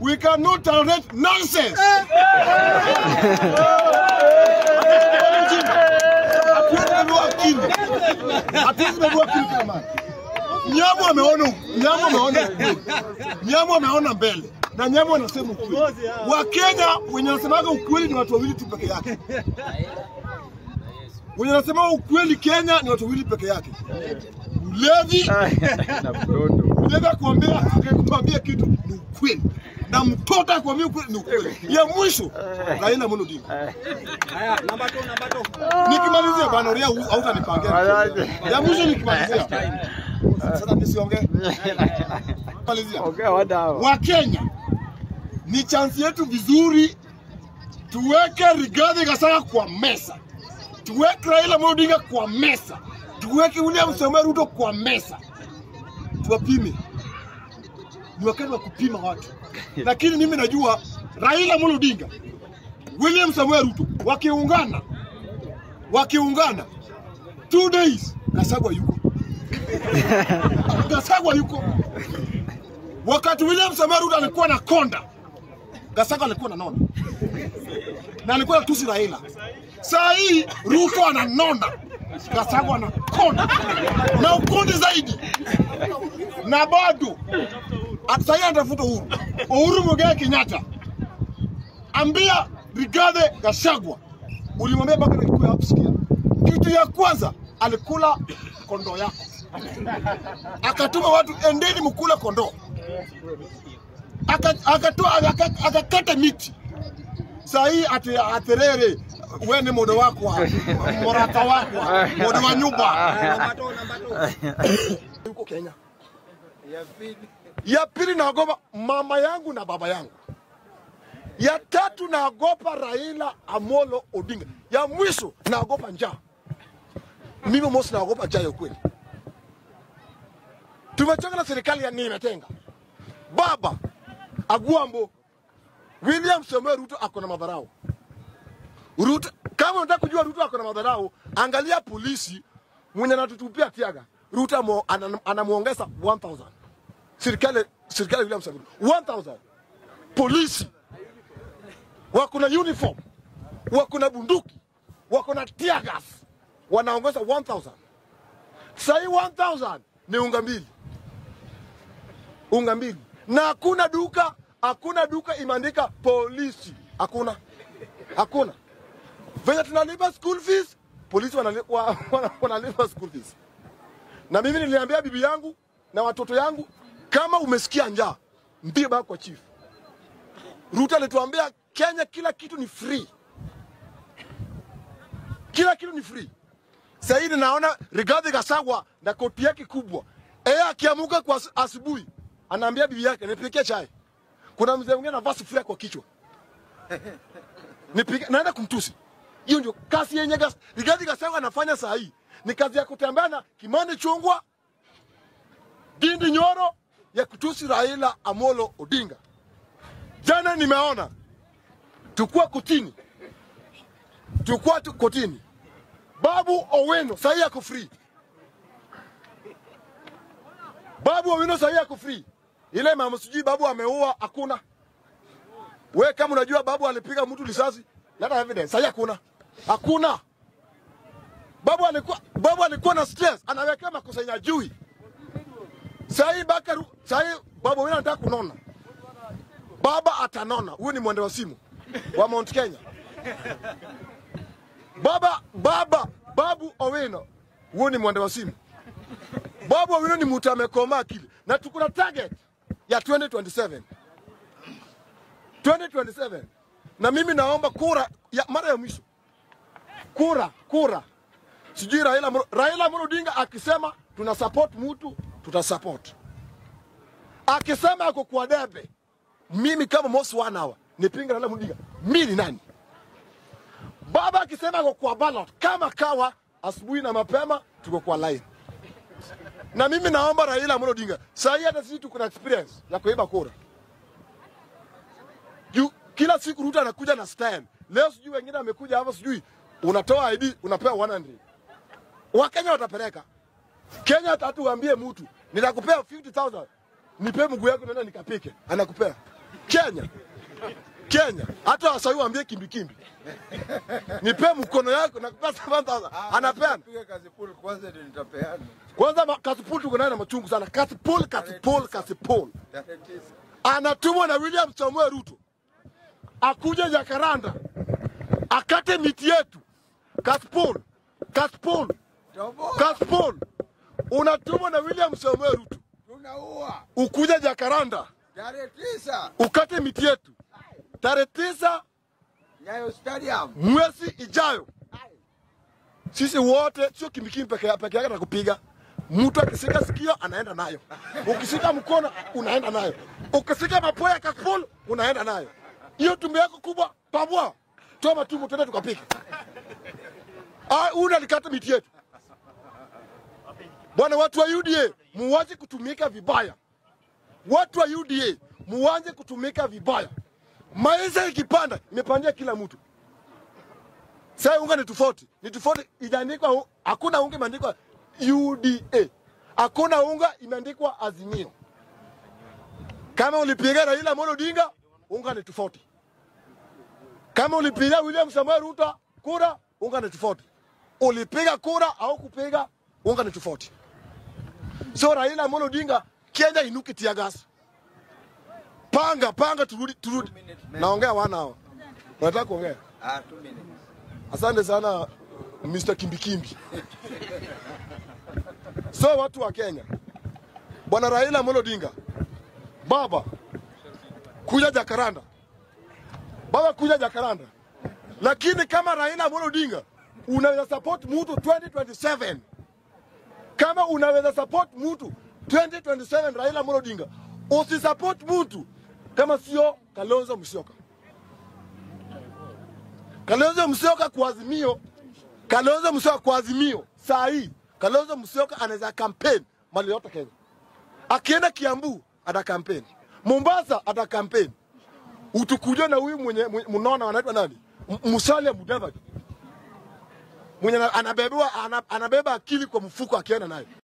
We cannot tolerate nonsense. Na nyama wanasema ukweli. Wa Kenya wenye wanasema ukweli ni watu wawili tu peke yake. Wenye wanasema ukweli Kenya ni watu wawili peke yake. Ulevi na mtoto. Unaweza kuambia kitu ni ukweli. Na mtoto akwambia ukweli ni ukweli. Ya mwisho Raila Amolo Odinga. Haya namba 2. Nikimalizia banoria hautanipangia. Ya mwisho nikimalizia. Sasa nisiongee. Okay, wa Kenya ni chance yetu vizuri tuweke Rigathi Gachagua kwa mesa. Tuweke Raila Amolo Odinga kwa mesa. Tuweke William Samoei Ruto kwa mesa. Tuwapime. Ni wakati wa kupima watu. Lakini mimi najua Raila Amolo Odinga, William Samoei Ruto wakiungana 2 days Gachagua yuko. Gachagua yuko. Wakati William Samoei Ruto alikuwa na konda, Gachagua alikuwa na nona. Na alikuwa tusi Raila. Saa hii Ruto ana nona, Gachagua ana konda. Na ukonde zaidi. Na bado atasaidia atafuta uhuru. Uhuru Muigai Kenyatta. Ambia Rigathi Gachagua. Ulimwambia baka alikuwa hapsikia. Kitu ya kwanza alikula kondo yako. Akatuma watu endeni mkula kondo. Akakata miti. Saa hii aterere wene modo wako, morata wako, modo wa nyumba. Yuko Kenya. Ya pili naogopa mama yangu na baba yangu. Ya 3 naogopa Raila Amolo Odinga. Ya mwisho naogopa njaa. Mimi mosi naogopa njaa ya kweli. Tumechoka na serikali ya nimetenga. Baba Agwambo William Samoei Ruto akona madharau. Ruto kama unataka kujua Ruto akona madharau, angalia polisi mwenye anatutupia tiaga. Ruto anamuongeza 1000. Serikali William Samoei Ruto 1000. Polisi wako na uniform, wako na bunduki, wako na tiagas, wanaongeza 1000. Sai 1000 ni unga 2. Unga 2. Na hakuna duka imeandika polisi. Hakuna. Venye tunalipa school fees, polisi wanalipa school fees. Na mimi niliambia bibi yangu na watoto yangu, kama umesikia njaa, mbie bako kwa chief. Ruto alituambia Kenya kila kitu ni free. Kila kitu ni free. Sasa hivi naona Rigathi Gachagua na koti yake kubwa. Akiamuka kwa asubuhi, anaambia bibi yake nipikie chai. Kuna mzee mwingine anavaa sufuria kwa kichwa. Nipige naenda kumtusi. Hiyo ndio kazi yenye Rigathi Gachagua anafanya saa hii. Ni kazi ya kutembea na Kimani Chungwa, Dindi Nyoro ya kutusi Raila Amolo Odinga. Jana nimeona tukua kotini. Babu Owino saa hii ako free. Babu Owino saa hii ako free. Ile mama sijui babu ameua hakuna. Wewe kama unajua babu alipiga mtu risasi, leta evidence. Sasa hakuna. Babu alikuwa na stress, anaweka makosa ya juu. Sasa babu wewe anataka kunona. Baba atanona. Huyu ni mwende wa simu wa Mount Kenya. Babu Owino. Huyu ni mwende wa simu. Babu Owino ni mtu amekoma akili. Na tukuna target ya 2027. 2027. Na mimi naomba kura ya mara ya mwisho. Kura. Sijui Raila Amolo Odinga akisema tuna support mtu, tutasupport. Akisema ako kwa debe, mimi kama mosi wanawa nipinga Raila Amolo Odinga. Mimi ni nani? Baba akisema ako kwa ballot, kama kawa asubuhi na mapema tuko kwa line. Na mimi naomba Raila Amolo Odinga, saa hii hata sisi tuko na experience ya kuiba kura. Kila siku Ruto anakuja na stand. Leo sijui wengine amekuja hapa sijui unatoa ID unapewa 100. Wakenya watapeleka. Kenya hata tuambie mtu nitakupea 50,000. nipe mguu yako nenda nikapike, anakupea. Kenya. Kenya. Hata wasayu ambie Kimbi Kimbi. Nipe mkono yako nakupea 7,000. Anapea. Piga kasipul kwanza ndio nitapeana. Kwanza kasipul tuko naye na machungu sana. Kasipul. Anatumwa na William Samoei Ruto. Akuje Jacaranda. Akate miti yetu. Kasipul. Unatumwa na William Samoei Ruto. Tunaua. Ukuje Jacaranda. Tarehe 9. Ukate miti yetu. Tarehe 9. Nyayo stadium. Mwezi ijayo. Sisi wote sio Kimbi Kimbi peke yake atakupiga. Mtu akisika sikio anaenda nayo. Ukisika mkono unaenda nayo. Ukisika mapoya Kasipul unaenda nayo. Hiyo tumbe yako kubwa pabwa. Toa matumbo tena tukapiga. Unalikata miti yetu. Bwana, watu wa UDA muanze kutumika vibaya. Watu wa UDA muanze kutumika vibaya. Maisha ikipanda imepandia kila mtu. Sasa unga ni tofauti. Ni tofauti ijaandikwa, hakuna unga imeandikwa UDA. Hakuna unga imeandikwa Azimio. Kama ulipiga Raila Amolo Odinga, unga ni tofauti. Kama ulipiga William Samoei Ruto kura, unga ni tofauti. Ulipiga kura au kupiga unga ni tofauti. So Raila Amolo Odinga, Kenya inuke tia gas. Panga turudi. Naongea wanao. Unataka kuongea? 2 minutes. Asante sana Mr. Kimbi Kimbi. So watu wa Kenya. Bwana Raila Amolo Odinga. Baba, kuja Jacaranda. Baba, kuja Jacaranda. Lakini kama Raila Amolo Odinga unaweza support mtu 2027. Kama unaweza support mtu 2027 Raila Amolo Odinga, usi support mtu kama sio Kalonzo Musyoka. Kalonzo Musyoka kwa Azimio. Kalonzo Musyoka kwa Azimio. Saa hii Kalonzo Musyoka anaweza campaign mali yote Kenya. Akienda Kiambu ada campaign. Mombasa ada campaign. Utukuje na huyu mwenye mnaona anaitwa nani? Musale Budag. Mwenye anabeba akili kwa mfuko akienda naye.